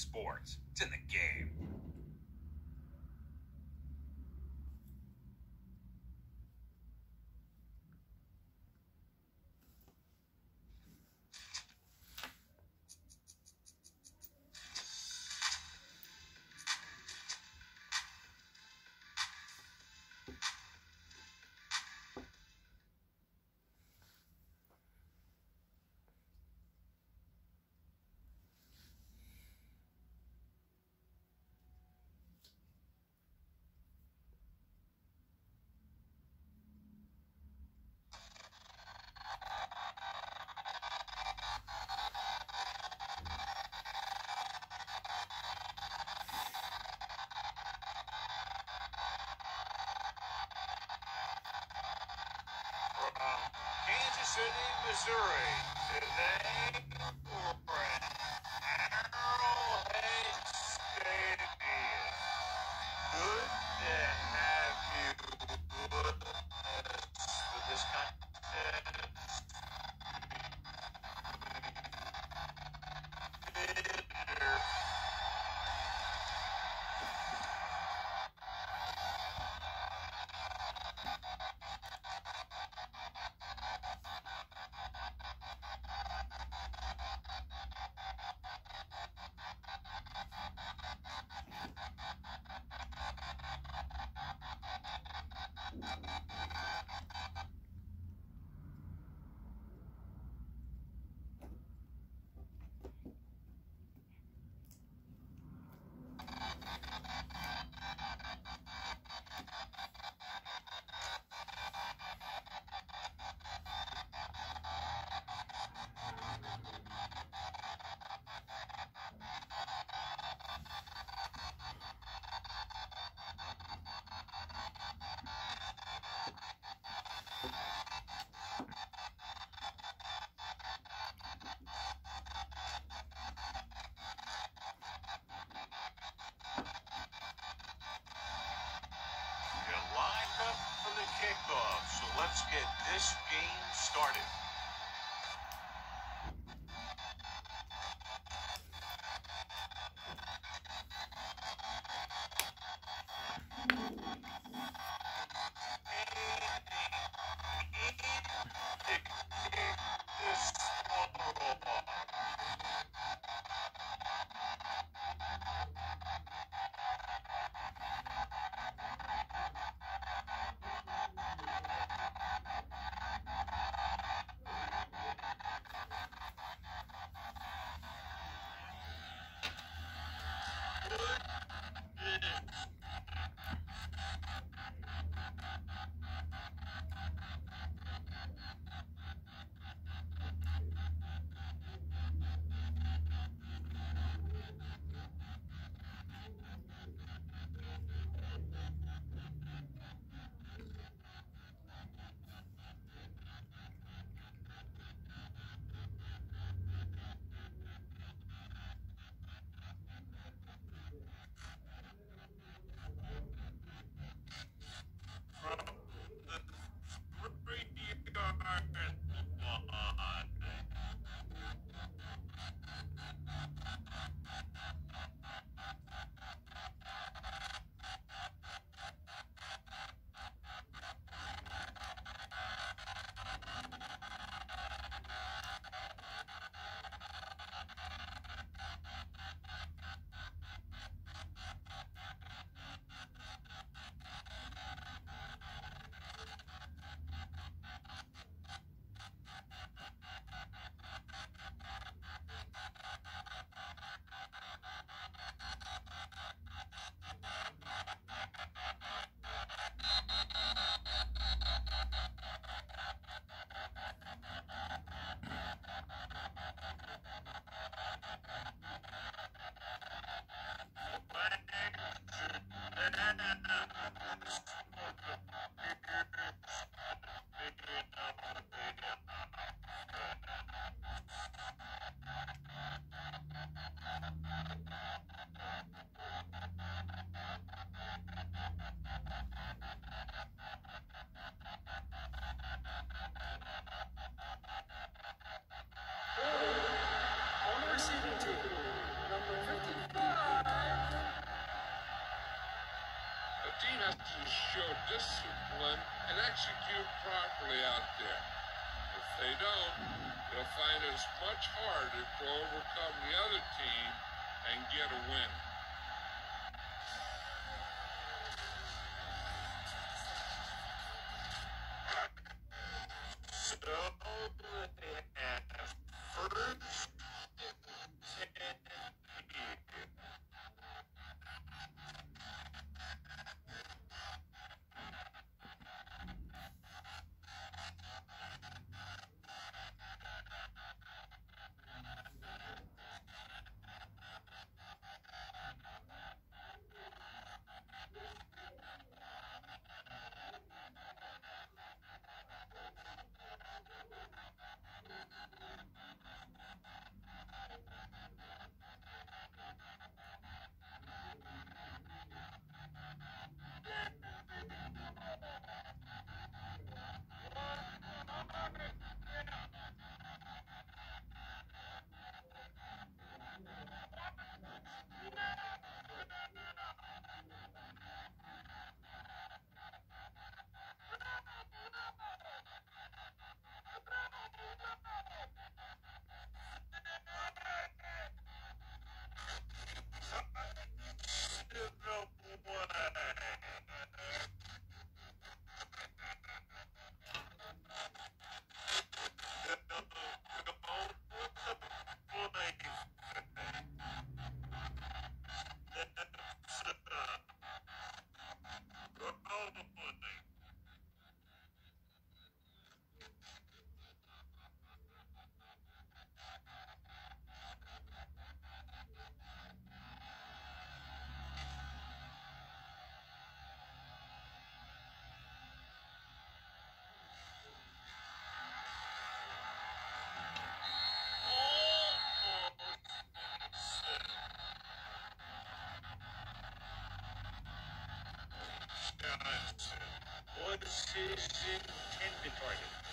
sports. It's in the game. City, Missouri, today we're at Arrowhead Stadium. Good to have you with us for this contest. Kickoff, so let's get this game started. to show discipline and execute properly out there. If they don't, they'll find it's much harder to overcome the other team and get a win. What is intended target?